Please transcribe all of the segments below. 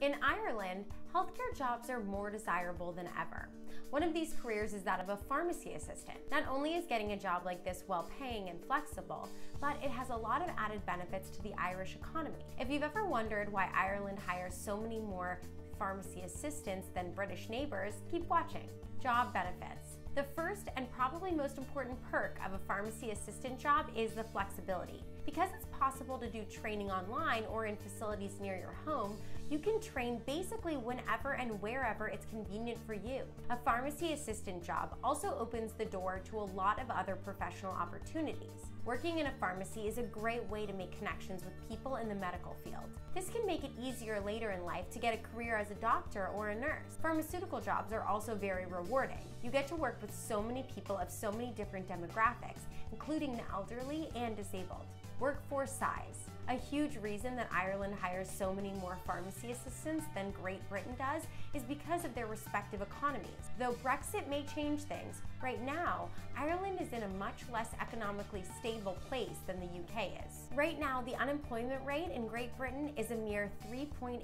In Ireland, healthcare jobs are more desirable than ever. One of these careers is that of a pharmacy assistant. Not only is getting a job like this well-paying and flexible, but it has a lot of added benefits to the Irish economy. If you've ever wondered why Ireland hires so many more pharmacy assistants than British neighbors, keep watching. Job benefits. The first and probably most important perk of a pharmacy assistant job is the flexibility. Because it's possible to do training online or in facilities near your home, you can train basically whenever and wherever it's convenient for you. A pharmacy assistant job also opens the door to a lot of other professional opportunities. Working in a pharmacy is a great way to make connections with people in the medical field. This can make it easier later in life to get a career as a doctor or a nurse. Pharmaceutical jobs are also very rewarding. You get to work with so many people of so many different demographics, including the elderly and disabled. Workforce size. A huge reason that Ireland hires so many more pharmacy assistants than Great Britain does is because of their respective economies. Though Brexit may change things, right now, Ireland is in a much less economically stable place than the UK is. Right now, the unemployment rate in Great Britain is a mere 3.8%.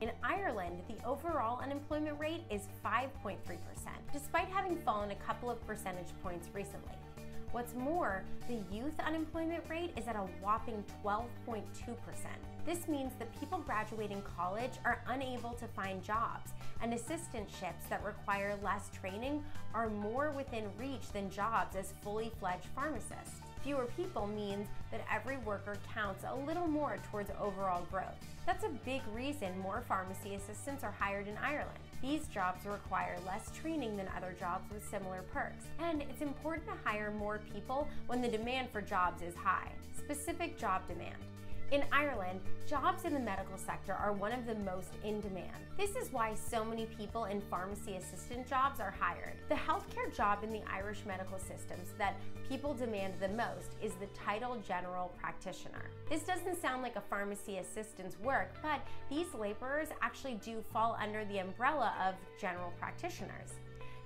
In Ireland, the overall unemployment rate is 5.3%, despite having fallen a couple of percentage points recently. What's more, the youth unemployment rate is at a whopping 12.2%. This means that people graduating college are unable to find jobs, and assistantships that require less training are more within reach than jobs as fully-fledged pharmacists. Fewer people means that every worker counts a little more towards overall growth. That's a big reason more pharmacy assistants are hired in Ireland. These jobs require less training than other jobs with similar perks, and it's important to hire more people when the demand for jobs is high. Specific job demand. In Ireland, jobs in the medical sector are one of the most in demand. This is why so many people in pharmacy assistant jobs are hired. The healthcare job in the Irish medical systems that people demand the most is the title general practitioner. This doesn't sound like a pharmacy assistant's work, but these laborers actually do fall under the umbrella of general practitioners.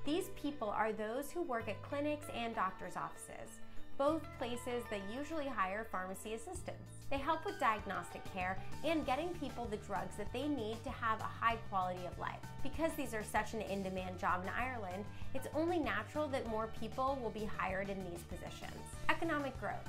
These people are those who work at clinics and doctors' offices, both places that usually hire pharmacy assistants. They help with diagnostic care and getting people the drugs that they need to have a high quality of life. Because these are such an in-demand job in Ireland, it's only natural that more people will be hired in these positions. Economic growth.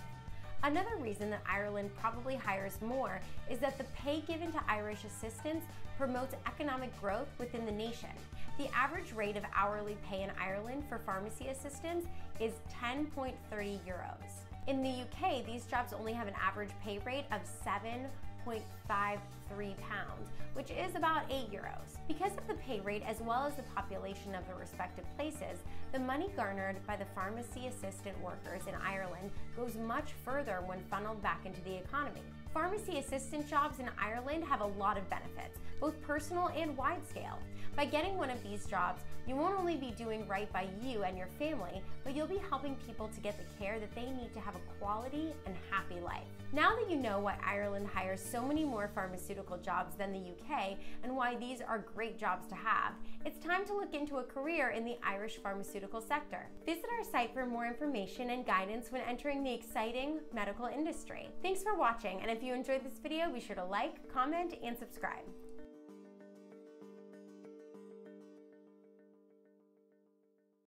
Another reason that Ireland probably hires more is that the pay given to Irish assistants promotes economic growth within the nation. The average rate of hourly pay in Ireland for pharmacy assistants is 10.30 euros. In the UK, these jobs only have an average pay rate of 7.53 pounds, which is about 8 euros. Because of the pay rate as well as the population of the respective places, the money garnered by the pharmacy assistant workers in Ireland goes much further when funneled back into the economy. Pharmacy assistant jobs in Ireland have a lot of benefits, both personal and wide scale. By getting one of these jobs, you won't only be doing right by you and your family, but you'll be helping people to get the care that they need to have a quality and happy life. Now that you know why Ireland hires so many more pharmaceutical jobs than the UK and why these are great jobs to have, it's time to look into a career in the Irish pharmaceutical sector. Visit our site for more information and guidance when entering the exciting medical industry. Thanks for watching, and if you enjoyed this video, be sure to like, comment, and subscribe.